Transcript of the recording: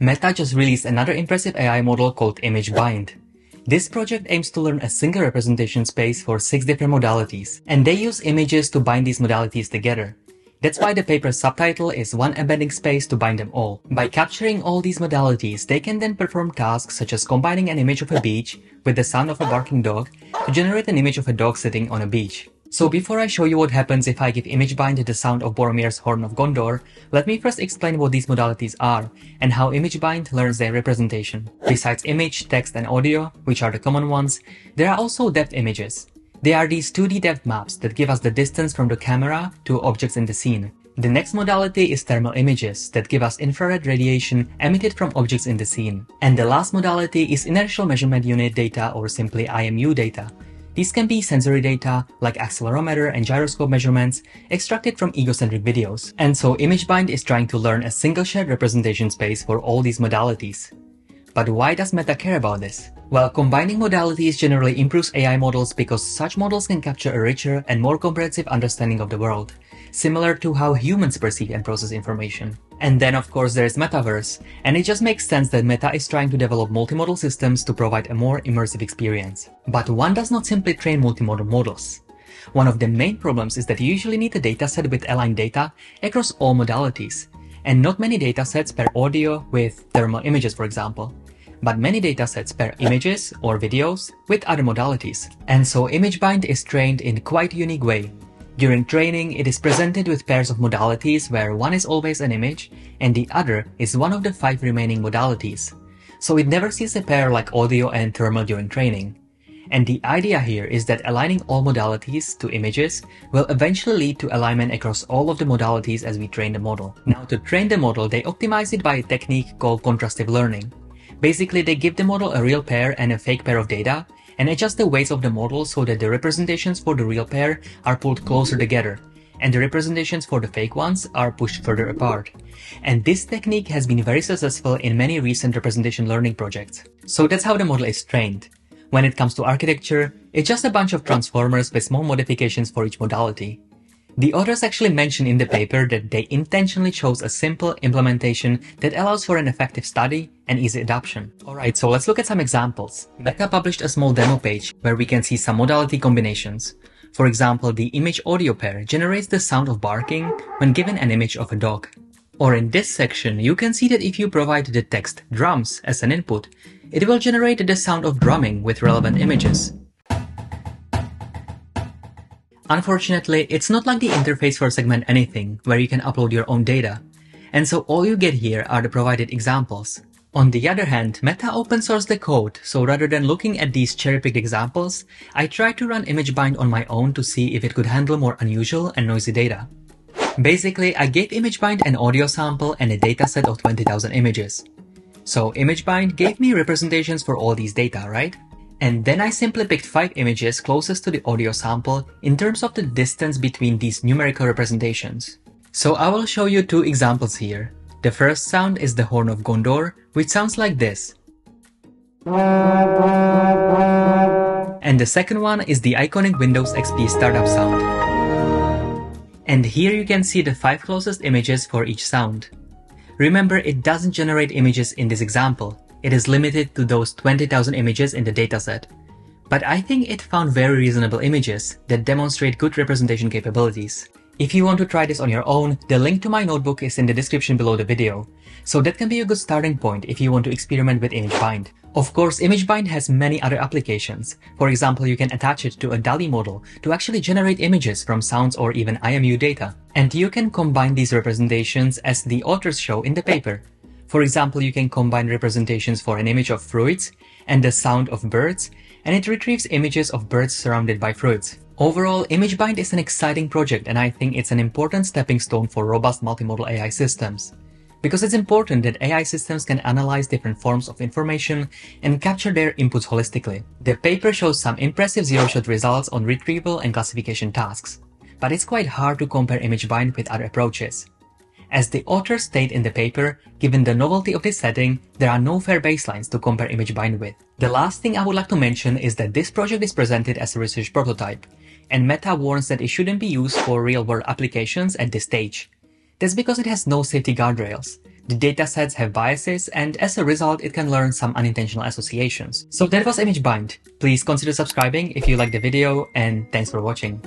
Meta just released another impressive AI model called ImageBind. This project aims to learn a single representation space for 6 different modalities, and they use images to bind these modalities together. That's why the paper's subtitle is One Embedding Space to Bind Them All. By capturing all these modalities, they can then perform tasks such as combining an image of a beach with the sound of a barking dog to generate an image of a dog sitting on a beach. So before I show you what happens if I give ImageBind the sound of Boromir's Horn of Gondor, let me first explain what these modalities are and how ImageBind learns their representation. Besides image, text and audio, which are the common ones, there are also depth images. They are these 2D depth maps that give us the distance from the camera to objects in the scene. The next modality is thermal images that give us infrared radiation emitted from objects in the scene. And the last modality is inertial measurement unit data, or simply IMU data. These can be sensory data, like accelerometer and gyroscope measurements, extracted from egocentric videos. And so ImageBind is trying to learn a single shared representation space for all these modalities. But why does Meta care about this? Well, combining modalities generally improves AI models because such models can capture a richer and more comprehensive understanding of the world, similar to how humans perceive and process information. And then of course there is Metaverse, and it just makes sense that Meta is trying to develop multimodal systems to provide a more immersive experience. But one does not simply train multimodal models. One of the main problems is that you usually need a dataset with aligned data across all modalities, and not many datasets pair audio with thermal images, for example. But many datasets pair images or videos with other modalities. And so ImageBind is trained in quite a unique way. During training, it is presented with pairs of modalities where one is always an image and the other is one of the 5 remaining modalities. So it never sees a pair like audio and thermal during training. And the idea here is that aligning all modalities to images will eventually lead to alignment across all of the modalities as we train the model. Now, to train the model, they optimize it by a technique called contrastive learning. Basically, they give the model a real pair and a fake pair of data and adjust the weights of the model so that the representations for the real pair are pulled closer together and the representations for the fake ones are pushed further apart. And this technique has been very successful in many recent representation learning projects. So that's how the model is trained. When it comes to architecture, it's just a bunch of transformers with small modifications for each modality. The authors actually mention in the paper that they intentionally chose a simple implementation that allows for an effective study and easy adoption. Alright, so let's look at some examples. Meta published a small demo page where we can see some modality combinations. For example, the image-audio pair generates the sound of barking when given an image of a dog. Or in this section, you can see that if you provide the text drums as an input, it will generate the sound of drumming with relevant images. Unfortunately, it's not like the interface for Segment Anything, where you can upload your own data. And so all you get here are the provided examples. On the other hand, Meta open-sourced the code, so rather than looking at these cherry-picked examples, I tried to run ImageBind on my own to see if it could handle more unusual and noisy data. Basically, I gave ImageBind an audio sample and a dataset of 20,000 images. So ImageBind gave me representations for all these data, right? And then I simply picked 5 images closest to the audio sample in terms of the distance between these numerical representations. So I will show you 2 examples here. The first sound is the Horn of Gondor, which sounds like this. And the second one is the iconic Windows XP startup sound. And here you can see the 5 closest images for each sound. Remember, it doesn't generate images in this example. It is limited to those 20,000 images in the dataset. But I think it found very reasonable images that demonstrate good representation capabilities. If you want to try this on your own, the link to my notebook is in the description below the video. So that can be a good starting point if you want to experiment with ImageBind. Of course, ImageBind has many other applications. For example, you can attach it to a DALL-E model to actually generate images from sounds or even IMU data. And you can combine these representations as the authors show in the paper. For example, you can combine representations for an image of fruits and the sound of birds, and it retrieves images of birds surrounded by fruits. Overall, ImageBind is an exciting project, and I think it's an important stepping stone for robust multimodal AI systems. Because it's important that AI systems can analyze different forms of information and capture their inputs holistically. The paper shows some impressive zero-shot results on retrieval and classification tasks, but it's quite hard to compare ImageBind with other approaches. As the author stated in the paper, given the novelty of this setting, there are no fair baselines to compare ImageBind with. The last thing I would like to mention is that this project is presented as a research prototype, and Meta warns that it shouldn't be used for real-world applications at this stage. That's because it has no safety guardrails. The datasets have biases, and as a result, it can learn some unintentional associations. So that was ImageBind. Please consider subscribing if you liked the video, and thanks for watching.